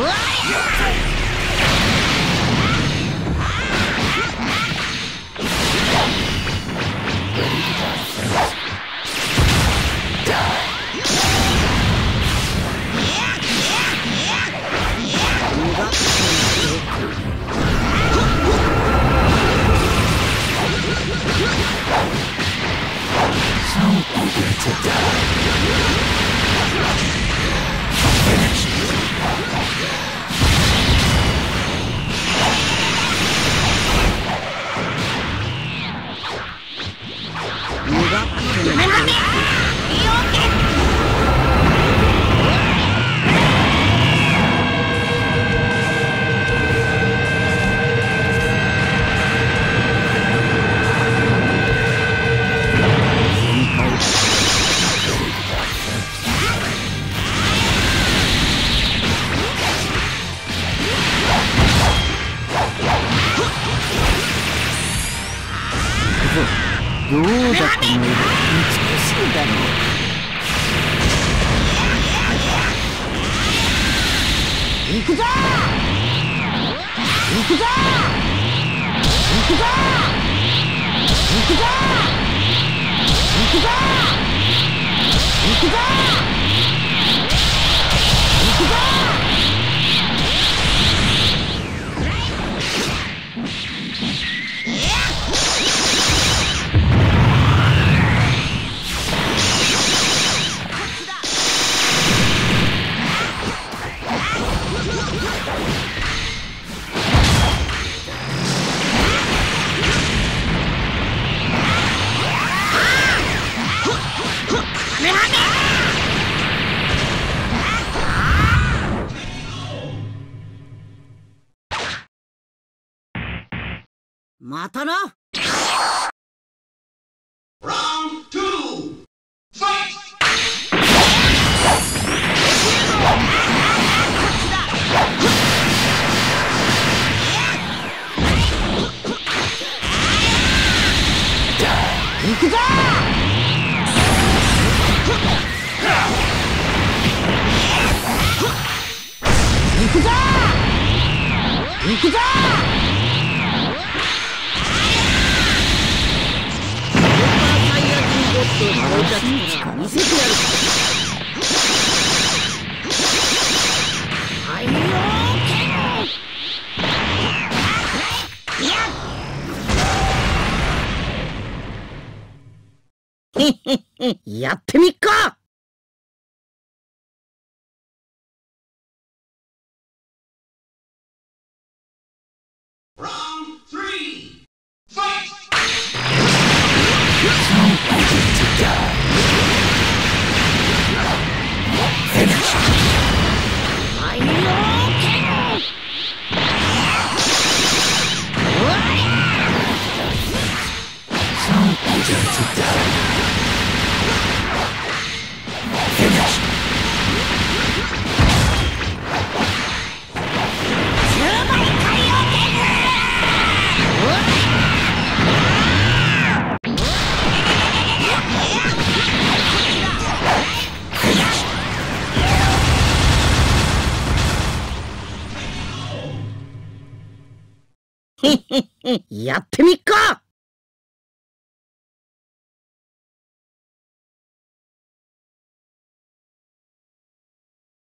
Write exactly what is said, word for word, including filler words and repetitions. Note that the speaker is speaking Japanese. またな。行くぞ！もう見せてやる。はいよーけん。やってみっか。やってみっか。